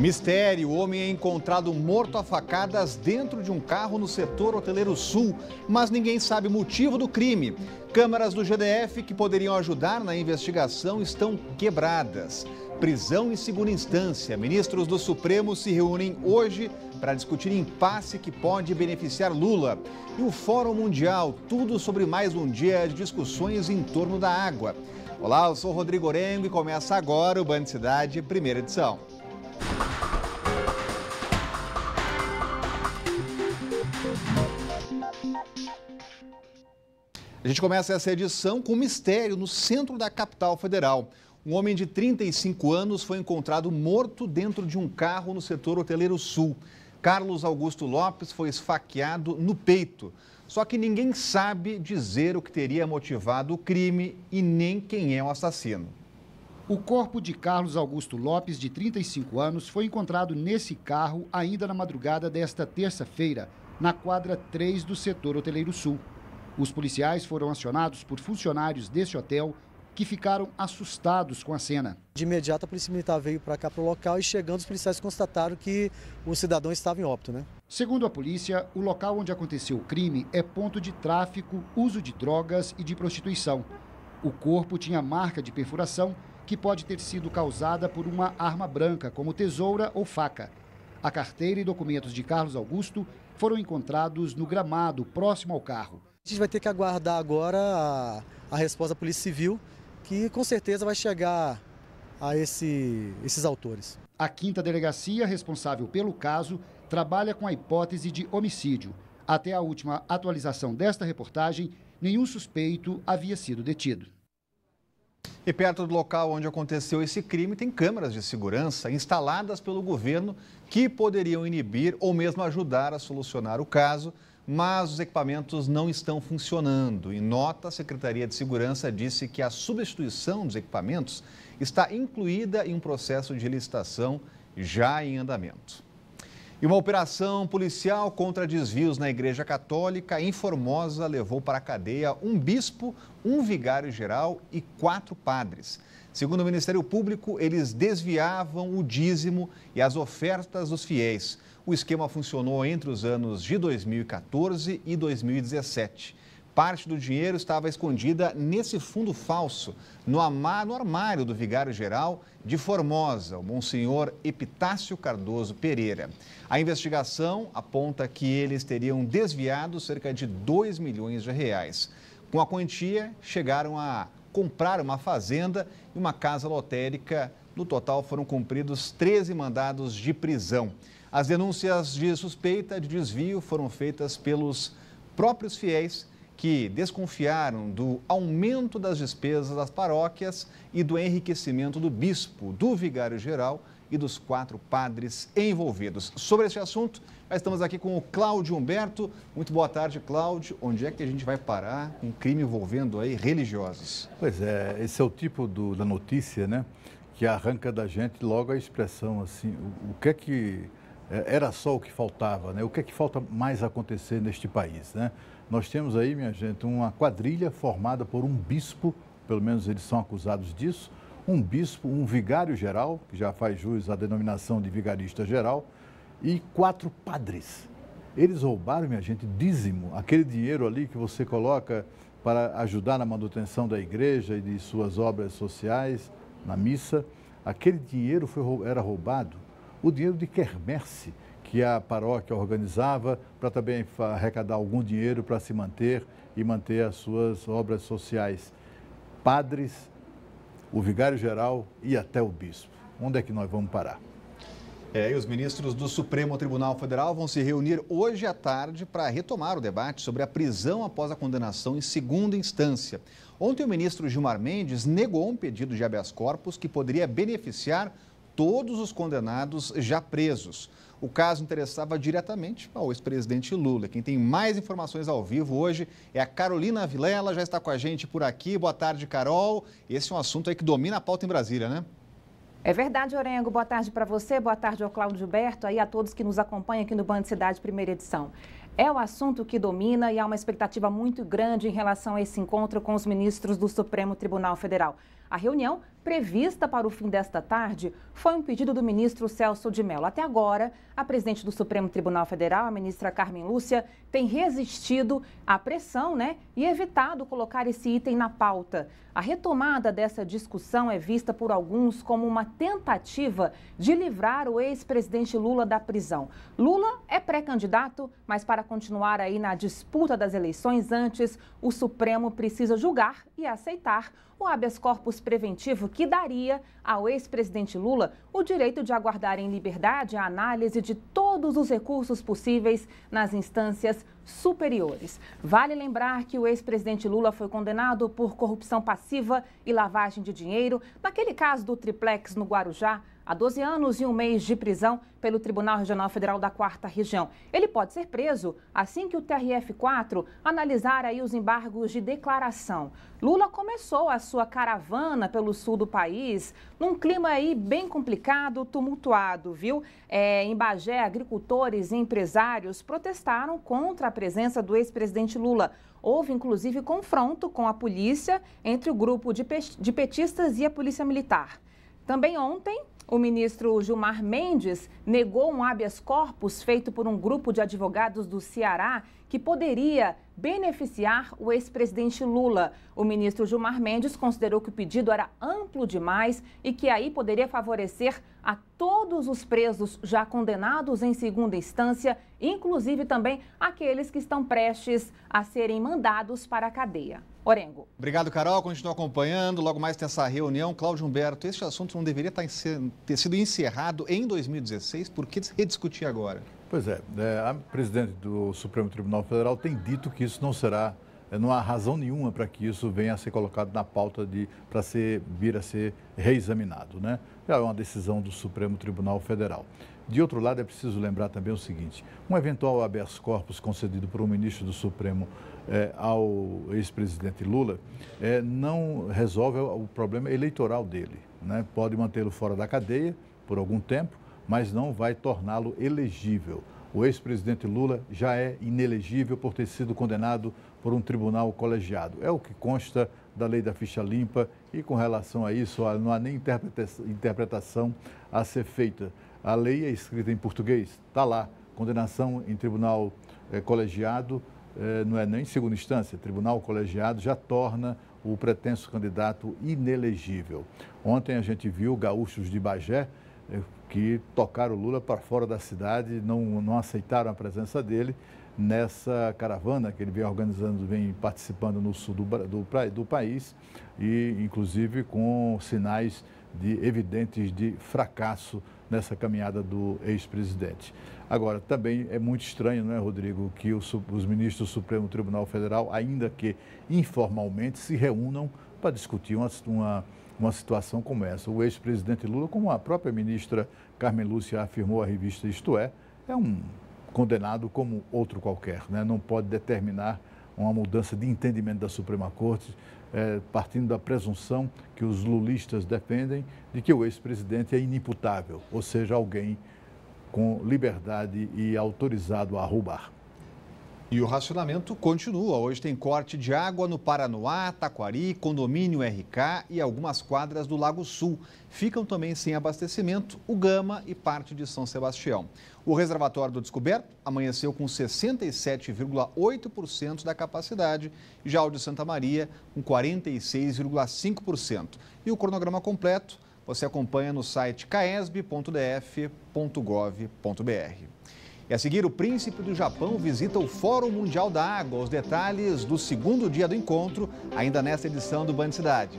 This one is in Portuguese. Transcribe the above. Mistério, o homem é encontrado morto a facadas dentro de um carro no setor hoteleiro sul, mas ninguém sabe o motivo do crime. Câmaras do GDF que poderiam ajudar na investigação estão quebradas. Prisão em segunda instância. Ministros do Supremo se reúnem hoje para discutir impasse que pode beneficiar Lula. E o Fórum Mundial, tudo sobre mais um dia de discussões em torno da água. Olá, eu sou Rodrigo Orengo e começa agora o Band Cidade, primeira edição. A gente começa essa edição com um mistério no centro da capital federal. Um homem de 35 anos foi encontrado morto dentro de um carro no setor hoteleiro sul. Carlos Augusto Lopes foi esfaqueado no peito. Só que ninguém sabe dizer o que teria motivado o crime e nem quem é o assassino. O corpo de Carlos Augusto Lopes, de 35 anos, foi encontrado nesse carro ainda na madrugada desta terça-feira, na quadra 3 do setor hoteleiro sul. Os policiais foram acionados por funcionários desse hotel que ficaram assustados com a cena. De imediato, a polícia militar veio para cá, para o local, e chegando, os policiais constataram que o cidadão estava em óbito, né? Segundo a polícia, o local onde aconteceu o crime é ponto de tráfico, uso de drogas e de prostituição. O corpo tinha marca de perfuração que pode ter sido causada por uma arma branca, como tesoura ou faca. A carteira e documentos de Carlos Augusto foram encontrados no gramado, próximo ao carro. A gente vai ter que aguardar agora a resposta da Polícia Civil, que com certeza vai chegar a esses autores. A 5ª Delegacia, responsável pelo caso, trabalha com a hipótese de homicídio. Até a última atualização desta reportagem, nenhum suspeito havia sido detido. E perto do local onde aconteceu esse crime, tem câmeras de segurança instaladas pelo governo que poderiam inibir ou mesmo ajudar a solucionar o caso, mas os equipamentos não estão funcionando. Em nota, a Secretaria de Segurança disse que a substituição dos equipamentos está incluída em um processo de licitação já em andamento. E uma operação policial contra desvios na Igreja Católica em Formosa levou para a cadeia um bispo, um vigário-geral e 4 padres. Segundo o Ministério Público, eles desviavam o dízimo e as ofertas dos fiéis. O esquema funcionou entre os anos de 2014 e 2017. Parte do dinheiro estava escondida nesse fundo falso, no armário do vigário-geral de Formosa, o Monsenhor Epitácio Cardoso Pereira. A investigação aponta que eles teriam desviado cerca de R$ 2 milhões. Com a quantia, chegaram a comprar uma fazenda e uma casa lotérica. No total, foram cumpridos 13 mandados de prisão. As denúncias de suspeita de desvio foram feitas pelos próprios fiéis, que desconfiaram do aumento das despesas das paróquias e do enriquecimento do bispo, do vigário-geral e dos 4 padres envolvidos. Sobre este assunto, nós estamos aqui com o Cláudio Humberto. Muito boa tarde, Cláudio. Onde é que a gente vai parar um crime envolvendo aí religiosos? Pois é, esse é o tipo da notícia, né, que arranca da gente logo a expressão assim, o que é que... Era só o que faltava, né? O que é que falta mais acontecer neste país, né? Nós temos aí, minha gente, uma quadrilha formada por um bispo, pelo menos eles são acusados disso, um bispo, um vigário-geral, que já faz jus à denominação de vigarista-geral, e 4 padres. Eles roubaram, minha gente, dízimo, aquele dinheiro ali que você coloca para ajudar na manutenção da igreja e de suas obras sociais, na missa, aquele dinheiro era roubado. O dinheiro de quermesse, que a paróquia organizava para também arrecadar algum dinheiro para se manter e manter as suas obras sociais. Padres, o vigário-geral e até o bispo. Onde é que nós vamos parar? E os ministros do Supremo Tribunal Federal vão se reunir hoje à tarde para retomar o debate sobre a prisão após a condenação em segunda instância. Ontem o ministro Gilmar Mendes negou um pedido de habeas corpus que poderia beneficiar todos os condenados já presos. O caso interessava diretamente ao ex-presidente Lula. Quem tem mais informações ao vivo hoje é a Carolina Vilela, já está com a gente por aqui. Boa tarde, Carol. Esse é um assunto aí que domina a pauta em Brasília, né? É verdade, Orengo. Boa tarde para você, boa tarde ao Cláudio Humberto e a todos que nos acompanham aqui no Band Cidade, primeira edição. É o assunto que domina e há uma expectativa muito grande em relação a esse encontro com os ministros do Supremo Tribunal Federal. A reunião prevista para o fim desta tarde foi um pedido do ministro Celso de Mello. Até agora, a presidente do Supremo Tribunal Federal, a ministra Carmen Lúcia, tem resistido à pressão, e evitado colocar esse item na pauta. A retomada dessa discussão é vista por alguns como uma tentativa de livrar o ex-presidente Lula da prisão. Lula é pré-candidato, mas para continuar aí na disputa das eleições antes, o Supremo precisa julgar e aceitar o habeas corpus preventivo que daria ao ex-presidente Lula o direito de aguardar em liberdade a análise de todos os recursos possíveis nas instâncias superiores. Vale lembrar que o ex-presidente Lula foi condenado por corrupção passiva e lavagem de dinheiro, naquele caso do triplex no Guarujá, a 12 anos e um mês de prisão pelo Tribunal Regional Federal da 4ª Região. Ele pode ser preso assim que o TRF4 analisar aí os embargos de declaração. Lula começou a sua caravana pelo sul do país num clima aí bem complicado, tumultuado, viu? Em Bagé, agricultores e empresários protestaram contra a presença do ex-presidente Lula. Houve, inclusive, confronto com a polícia entre o grupo de petistas e a polícia militar. Também ontem, o ministro Gilmar Mendes negou um habeas corpus feito por um grupo de advogados do Ceará que poderia beneficiar o ex-presidente Lula. O ministro Gilmar Mendes considerou que o pedido era amplo demais e que aí poderia favorecer a todos os presos já condenados em segunda instância, inclusive também aqueles que estão prestes a serem mandados para a cadeia. Orengo. Obrigado, Carol. Continua acompanhando. Logo mais tem essa reunião. Cláudio Humberto, este assunto não deveria ter sido encerrado em 2016? Por que rediscutir agora? Pois é, a presidente do Supremo Tribunal Federal tem dito que isso não será, não há razão nenhuma para que isso venha a ser colocado na pauta para vir a ser reexaminado, Já é uma decisão do Supremo Tribunal Federal. De outro lado, é preciso lembrar também o seguinte, um eventual habeas corpus concedido por um ministro do Supremo ao ex-presidente Lula não resolve o problema eleitoral dele, Pode mantê-lo fora da cadeia por algum tempo, mas não vai torná-lo elegível. O ex-presidente Lula já é inelegível por ter sido condenado por um tribunal colegiado. É o que consta da lei da ficha limpa e com relação a isso não há nem interpretação a ser feita. A lei é escrita em português, está lá, condenação em tribunal colegiado, não é nem segunda instância, tribunal colegiado já torna o pretenso candidato inelegível. Ontem a gente viu gaúchos de Bagé que tocaram o Lula para fora da cidade, não aceitaram a presença dele nessa caravana que ele vem organizando, vem participando no sul do país e inclusive com sinais evidentes de fracasso nessa caminhada do ex-presidente. Agora, também é muito estranho, Rodrigo, que os ministros do Supremo Tribunal Federal, ainda que informalmente, se reúnam para discutir uma situação como essa. O ex-presidente Lula, como a própria ministra Carmen Lúcia afirmou à revista Isto é um condenado como outro qualquer, Não pode determinar uma mudança de entendimento da Suprema Corte, partindo da presunção que os lulistas defendem de que o ex-presidente é inimputável, ou seja, alguém com liberdade e autorizado a roubar. E o racionamento continua. Hoje tem corte de água no Paranoá, Taquari, Condomínio RK e algumas quadras do Lago Sul. Ficam também sem abastecimento o Gama e parte de São Sebastião. O reservatório do Descoberto amanheceu com 67,8% da capacidade, já o de Santa Maria com 46,5%. E o cronograma completo você acompanha no site caesb.df.gov.br. E a seguir, o príncipe do Japão visita o Fórum Mundial da Água. Os detalhes do segundo dia do encontro, ainda nesta edição do Band Cidade.